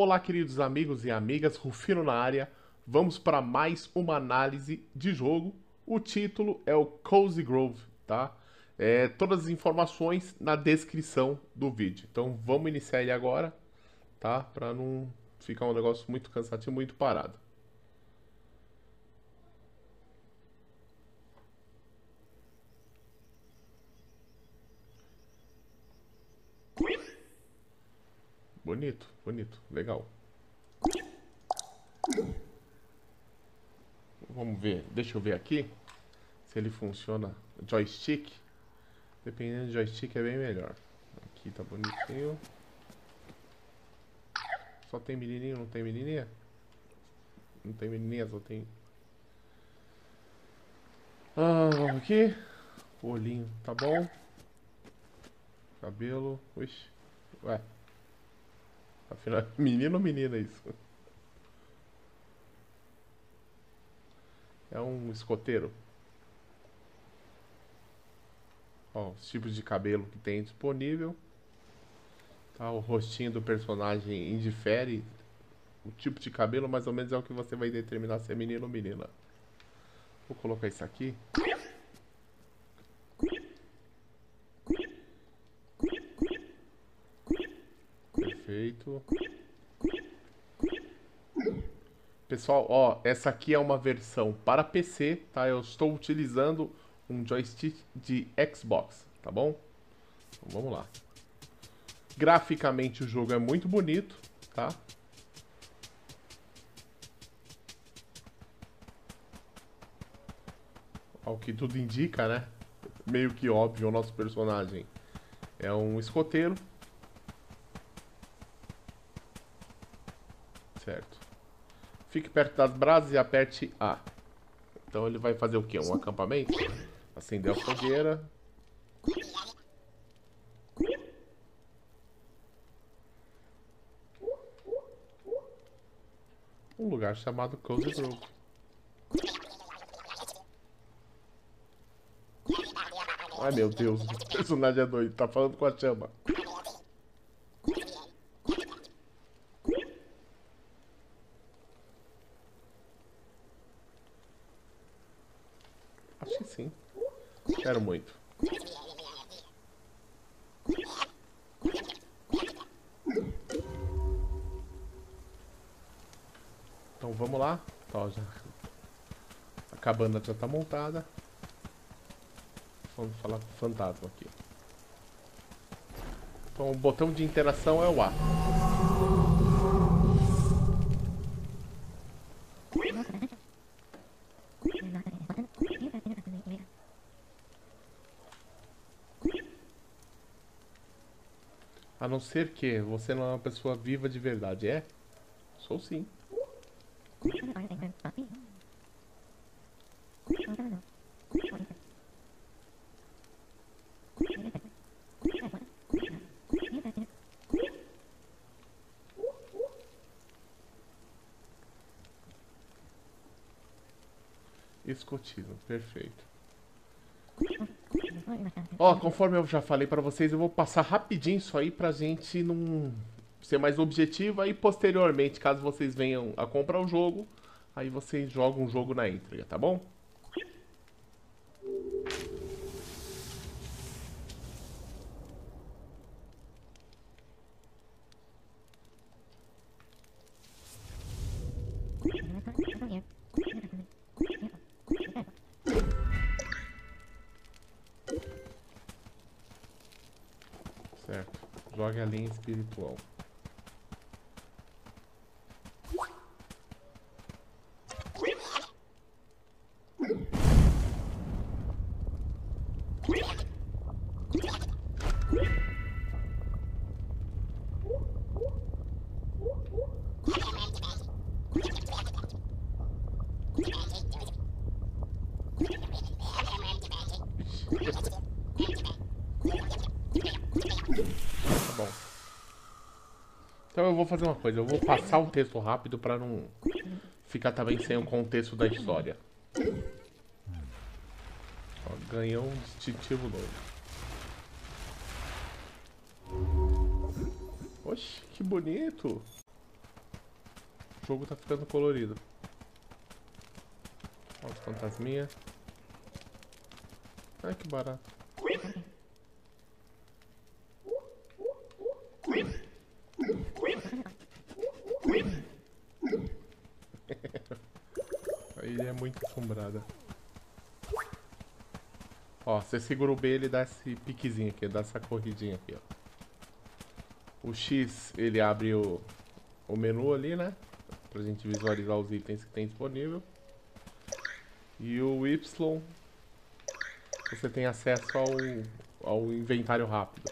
Olá, queridos amigos e amigas, Rufino na área. Vamos para mais uma análise de jogo. O título é o Cozy Grove, tá? Todas as informações na descrição do vídeo. Então vamos iniciar ele agora, tá? Para não ficar um negócio muito cansativo, muito parado. Bonito, bonito, legal. Vamos ver, deixa eu ver aqui se ele funciona. Joystick, dependendo do joystick é bem melhor. Aqui tá bonitinho. Só tem menininho, não tem menininha? Não tem menininha, só tem... Ah, vamos aqui. Olhinho, tá bom. Cabelo, oxi, ué. Afinal, menino ou menina isso? É um escoteiro. Ó, os tipos de cabelo que tem disponível. Tá, o rostinho do personagem indifere o tipo de cabelo, mais ou menos é o que você vai determinar se é menino ou menina. Vou colocar isso aqui. Perfeito. Pessoal, ó, essa aqui é uma versão para PC, tá? Eu estou utilizando um joystick de Xbox, tá bom? Então, vamos lá. Graficamente o jogo é muito bonito, tá? Ao que tudo indica, né? Meio que óbvio, o nosso personagem é um escoteiro. Certo. Fique perto das brasas e aperte A. Então ele vai fazer o quê? Um acampamento? Acender a fogueira. Um lugar chamado Cozy Grove. Ai meu Deus, o personagem é doido, tá falando com a chama. Acho que sim. Quero muito. Então vamos lá. Tá, já. A cabana já tá montada. Vamos falar com o fantasma aqui. Então o botão de interação é o A. A não ser que você não é uma pessoa viva de verdade, é? Sou sim. Escotismo, perfeito. Ó, conforme eu já falei pra vocês, eu vou passar rapidinho isso aí pra gente não ser mais objetiva e posteriormente, caso vocês venham a comprar o jogo, aí vocês jogam o jogo na entrega, tá bom? Certo, jogue a linha espiritual. Então eu vou fazer uma coisa, eu vou passar um texto rápido para não ficar também sem o contexto da história. Ó, ganhou um distintivo novo. Oxe, que bonito! jogo tá ficando colorido. Olha os fantasminha. Ai, que barato. A ilha é muito assombrada. Ó, você segura o B, ele dá esse piquezinho aqui, dá essa corridinha aqui, ó. O X, ele abre o menu ali, né? Pra gente visualizar os itens que tem disponível. E o Y, você tem acesso ao inventário rápido.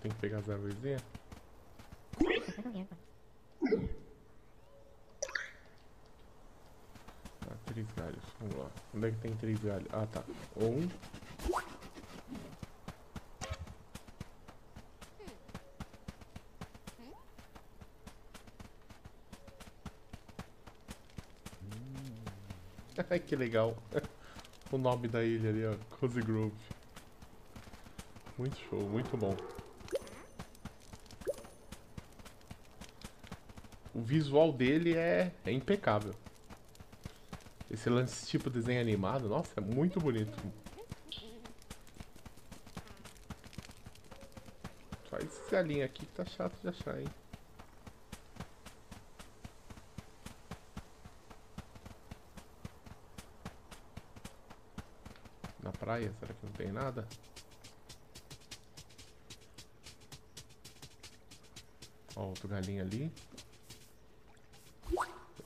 Tem que pegar as árvorezinhas. Ah, 3 galhos. Vamos lá. Onde é que tem 3 galhos? Ah, tá. 1. Ai, que legal. O nome da ilha ali, ó. Cozy Grove. Muito show, muito bom. O visual dele é impecável. Esse lance tipo desenho animado, nossa, é muito bonito. Só essa linha aqui que tá chato de achar, hein? Na praia, será que não tem nada? Ó, outro galinho ali.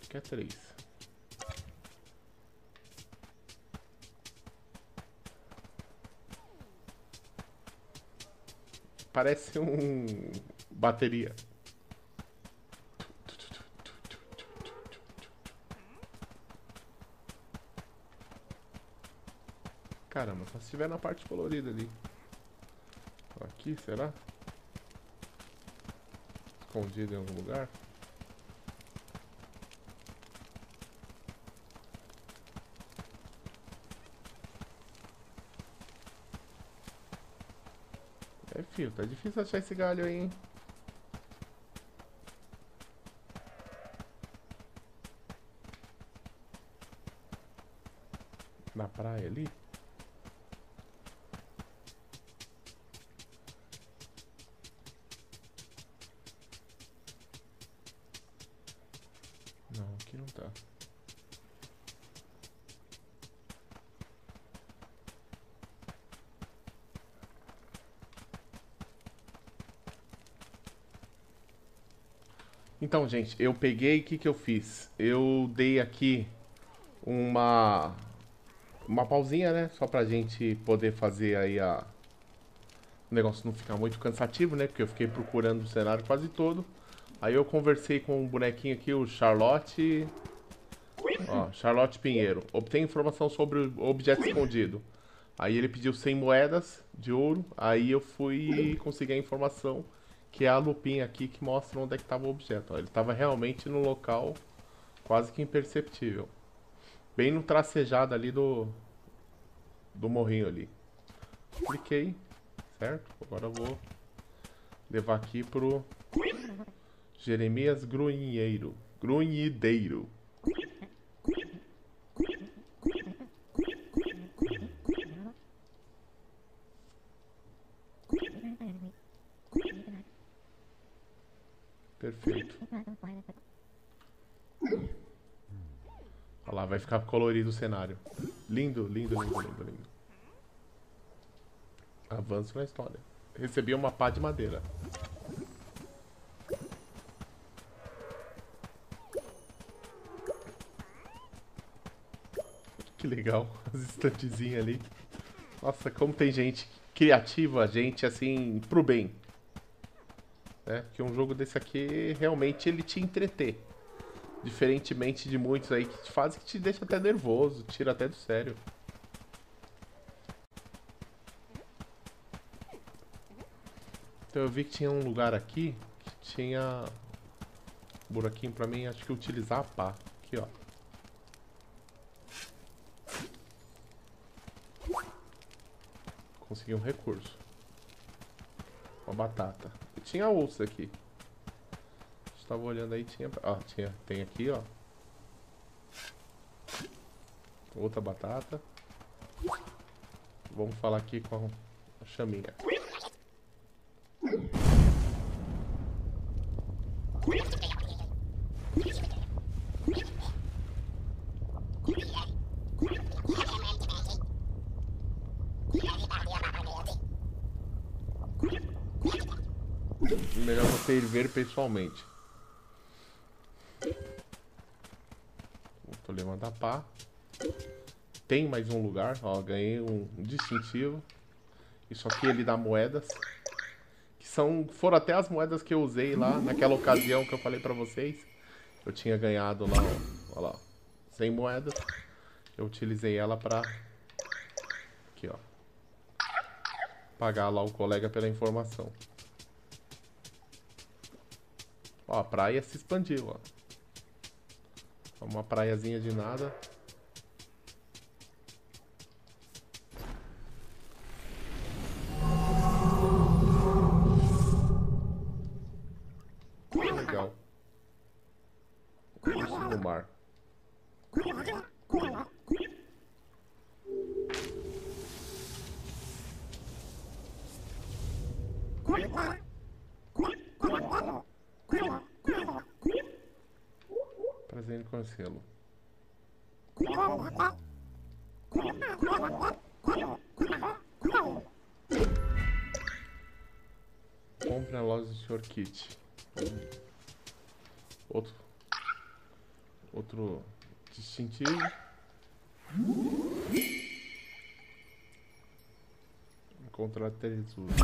Que é 3. Parece um bateria. Caramba, só se estiver na parte colorida ali. Aqui, será? Escondido em algum lugar? É, filho, tá difícil achar esse galho aí, hein? Na praia ali? Não, aqui não tá. Então, gente, eu peguei, o que que eu fiz? Eu dei aqui uma pausinha, né? Só pra gente poder fazer aí o negócio não ficar muito cansativo, né? Porque eu fiquei procurando o cenário quase todo. Aí eu conversei com um bonequinho aqui, o Charlotte... Ó, Charlotte Pinheiro. Obtém informação sobre o objeto escondido. Aí ele pediu 100 moedas de ouro. Aí eu fui conseguir a informação... que é a lupinha aqui que mostra onde é que estava o objeto. Ó, ele estava realmente no local quase que imperceptível. Bem no tracejado ali do morrinho ali. Cliquei, certo? Agora eu vou levar aqui pro Jeremias Grunheiro. Grunhideiro. Perfeito. Olha lá, vai ficar colorido o cenário. Lindo, lindo, lindo, lindo, lindo. Avanço na história. Recebi uma pá de madeira. Que legal, as estantezinhas ali. Nossa, como tem gente criativa, gente assim, pro bem. Né? Que um jogo desse aqui realmente ele te entreter, diferentemente de muitos aí que fazem que te deixa até nervoso, tira até do sério. Então eu vi que tinha um lugar aqui que tinha um buraquinho pra mim, acho que utilizar a pá. Aqui, ó. Consegui um recurso. Uma batata. E tinha osso aqui. A gente tava olhando aí, tinha... Ah, tinha... Tem aqui, ó. Outra batata. Vamos falar aqui com a chaminha. Melhor você ir ver pessoalmente. Tô levando a pá. Tem mais um lugar, ó, ganhei um distintivo. Isso aqui ele dá moedas. Que são, foram até as moedas que eu usei lá naquela ocasião que eu falei pra vocês. Eu tinha ganhado lá, ó lá, 100 moedas. Eu utilizei ela pra... Aqui, ó. Pagar lá o colega pela informação. Ó, a praia se expandiu, ó. Uma praiazinha de nada. Legal. Isso no mar. Prazer em conhecê-lo. Compre na loja do Sr. Kit. Outro distintivo. Encontrar tesouros.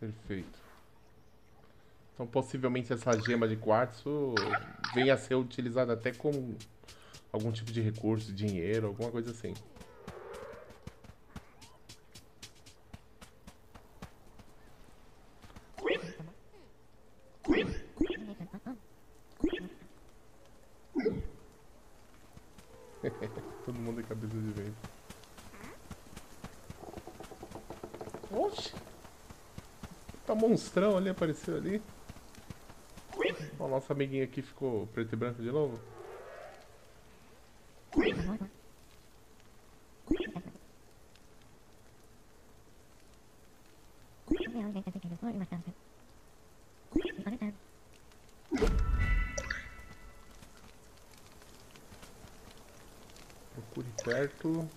Perfeito. Então possivelmente essa gema de quartzo venha a ser utilizada até como algum tipo de recurso, dinheiro, alguma coisa assim. Todo mundo é cabeça de vento. Oxe! Tá monstrão ali, apareceu ali. Ó, nosso amiguinho aqui ficou preto e branco de novo. Procure perto.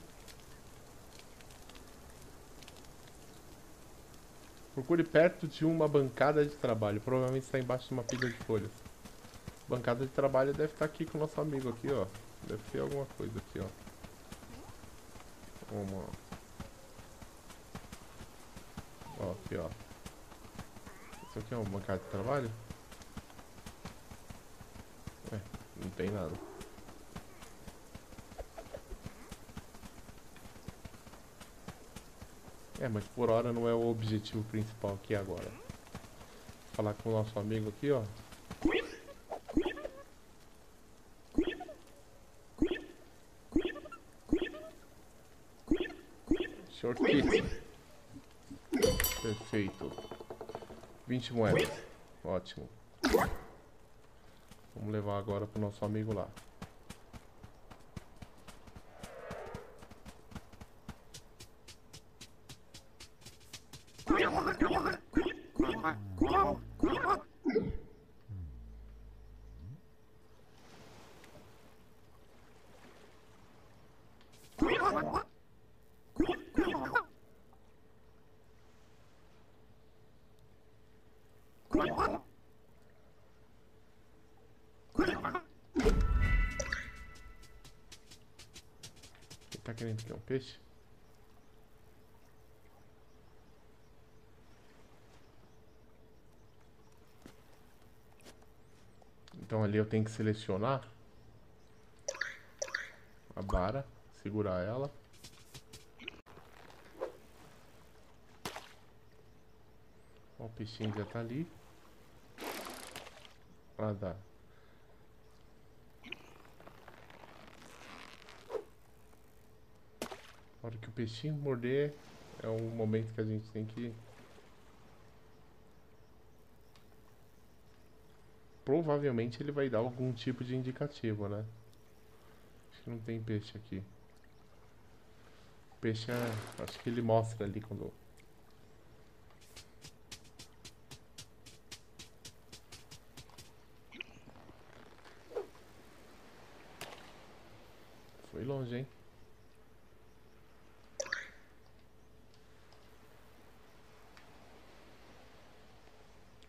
Procure perto de uma bancada de trabalho. Provavelmente está embaixo de uma pilha de folhas. Bancada de trabalho deve estar aqui com o nosso amigo aqui, ó. Deve ter alguma coisa aqui, ó. Uma... Ó, aqui, ó. Isso aqui é uma bancada de trabalho? É, não tem nada. É, mas por hora não é o objetivo principal aqui agora. Falar com o nosso amigo aqui, ó. Short kit. Perfeito. 20 moedas. Ótimo. Vamos levar agora pro nosso amigo lá. Tá querendo que é um peixe? Então ali eu tenho que selecionar a vara, segurar ela. peixinho já tá ali. Ah, dá. A hora que o peixinho morder é um momento que a gente tem que... Provavelmente ele vai dar algum tipo de indicativo, né? Acho que não tem peixe aqui. O peixe, acho que ele mostra ali quando... Foi longe, hein?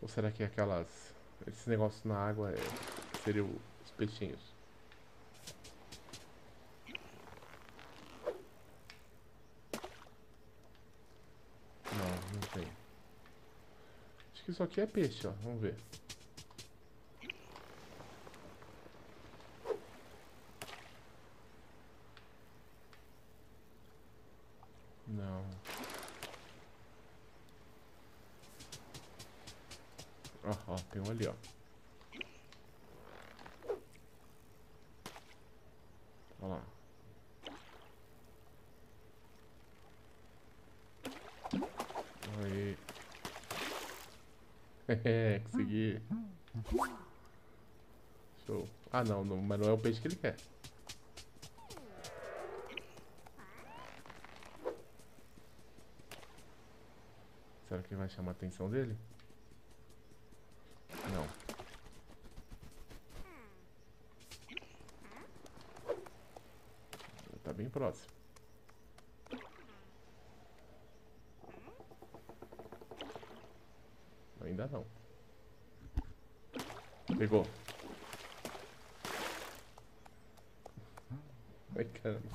Ou será que é aquelas... Esses negócios na água seriam os peixinhos. Não, não tem. Acho que isso aqui é peixe, ó. Vamos ver. Não. Ó, tem um ali, ó. Olha lá. Aí. É, consegui. Show. Ah, não, não, mas não é o peixe que ele quer. Será que vai chamar a atenção dele? Não. Tá bem próximo. Ainda não. Pegou. Ai, caramba.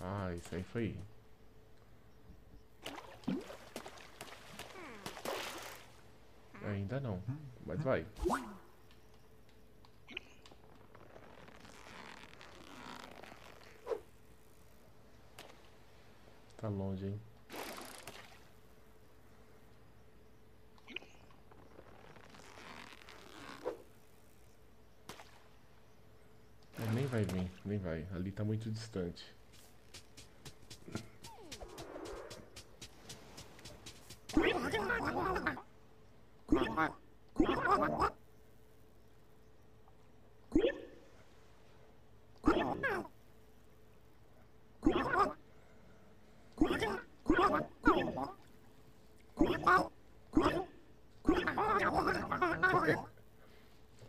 Ah, isso aí foi... Ainda não, mas vai. Tá longe, hein? Não, nem vai vir, nem vai. Ali tá muito distante.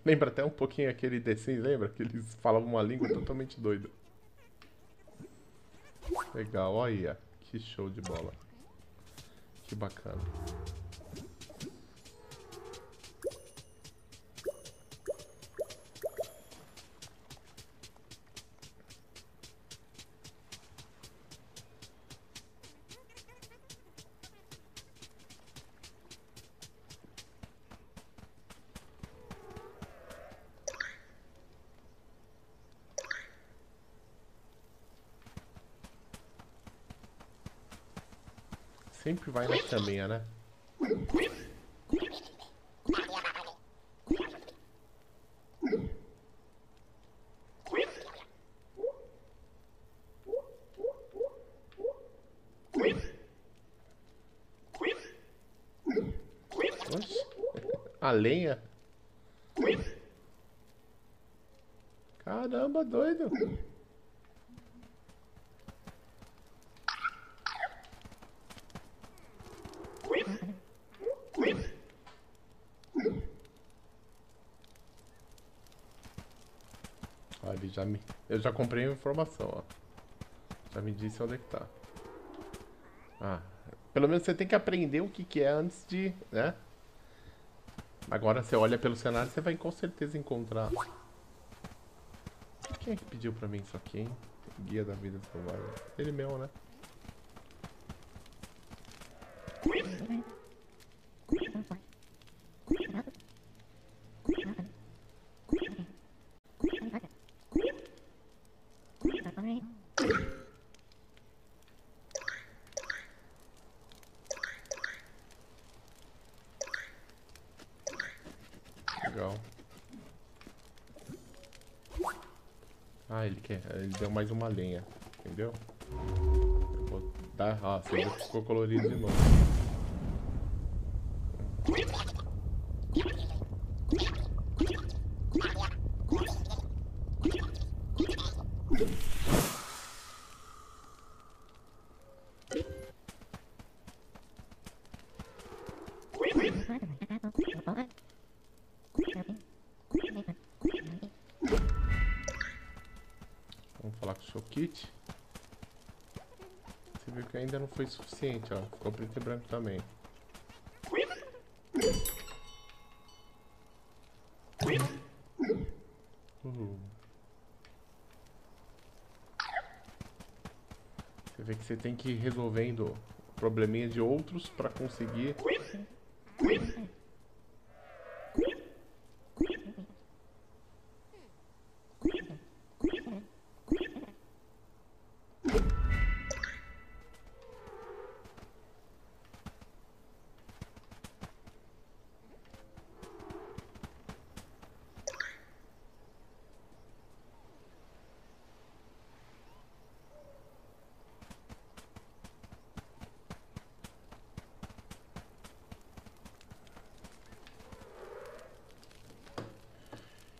Lembra até um pouquinho aquele The Sims, lembra? Que eles falavam uma língua totalmente doida. Legal, olha. Que show de bola. Que bacana. Sempre vai na caminha, né? Oxe, a lenha? Caramba, doido! Eu já comprei a informação, ó. Já me disse onde é que tá. Ah, pelo menos você tem que aprender o que que é antes de, né? Agora você olha pelo cenário, você vai com certeza encontrar. Quem é que pediu pra mim isso aqui, hein? Guia da vida selvagem. Ele mesmo, né? Ah, ele quer. Ele deu mais uma lenha. Entendeu? Eu vou dar. Ó, você já ficou colorido de novo. Ainda não foi suficiente, ó. Ficou preto e branco também. Você vê que você tem que ir resolvendo probleminha de outros para conseguir.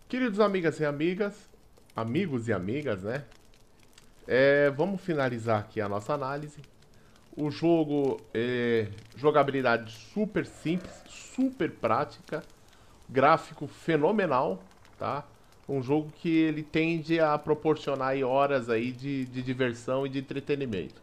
Queridos amigas e amigas, amigos e amigas, né? Vamos finalizar aqui a nossa análise. O jogo é jogabilidade super simples, super prática, gráfico fenomenal, tá? Um jogo que ele tende a proporcionar aí horas aí de diversão e de entretenimento.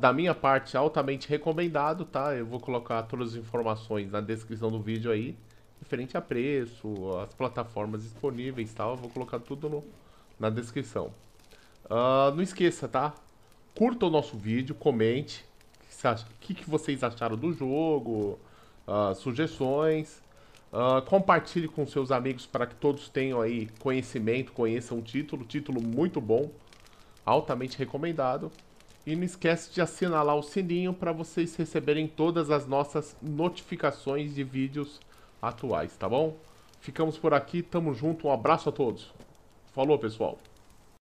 Da minha parte, altamente recomendado, tá? Eu vou colocar todas as informações na descrição do vídeo aí. Referente a preço, as plataformas disponíveis e tal, eu vou colocar tudo na descrição. Não esqueça, tá? Curta o nosso vídeo, comente o que vocês acharam do jogo, sugestões. Compartilhe com seus amigos para que todos tenham aí conhecimento, conheçam o título. Título muito bom, altamente recomendado. E não esquece de assinalar o sininho para vocês receberem todas as nossas notificações de vídeos atuais, tá bom? Ficamos por aqui, tamo junto, um abraço a todos. Falou, pessoal!